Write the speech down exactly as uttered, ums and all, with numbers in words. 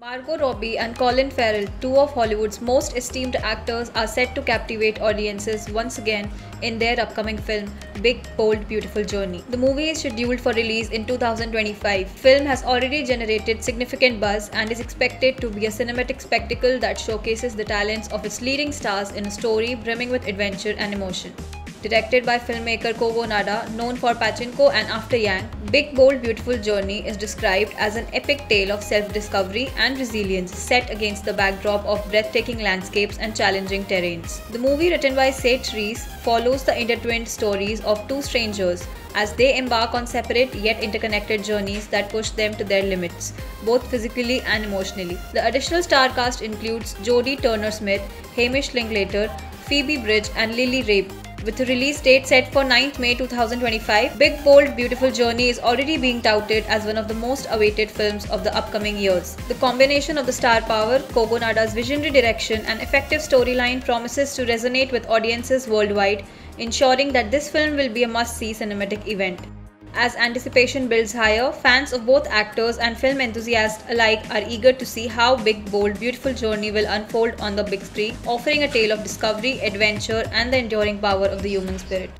Margot Robbie and Colin Farrell, two of Hollywood's most esteemed actors, are set to captivate audiences once again in their upcoming film, Big, Bold, Beautiful Journey. The movie is scheduled for release in two thousand twenty-five. The film has already generated significant buzz and is expected to be a cinematic spectacle that showcases the talents of its leading stars in a story brimming with adventure and emotion. Directed by filmmaker Kogonada, known for Pachinko and After Yang, Big Bold Beautiful Journey is described as an epic tale of self-discovery and resilience set against the backdrop of breathtaking landscapes and challenging terrains. The movie, written by Seth Reese, follows the intertwined stories of two strangers as they embark on separate yet interconnected journeys that push them to their limits, both physically and emotionally. The additional star cast includes Jodie Turner-Smith, Hamish Linklater, Phoebe Bridgers and Lily Rabe. With a release date set for ninth May two thousand twenty-five, Big Bold Beautiful Journey is already being touted as one of the most awaited films of the upcoming years. The combination of the star power, Kogonada's visionary direction and effective storyline promises to resonate with audiences worldwide, ensuring that this film will be a must-see cinematic event. As anticipation builds higher, fans of both actors and film enthusiasts alike are eager to see how Big, Bold, Beautiful Journey will unfold on the big screen, offering a tale of discovery, adventure, and the enduring power of the human spirit.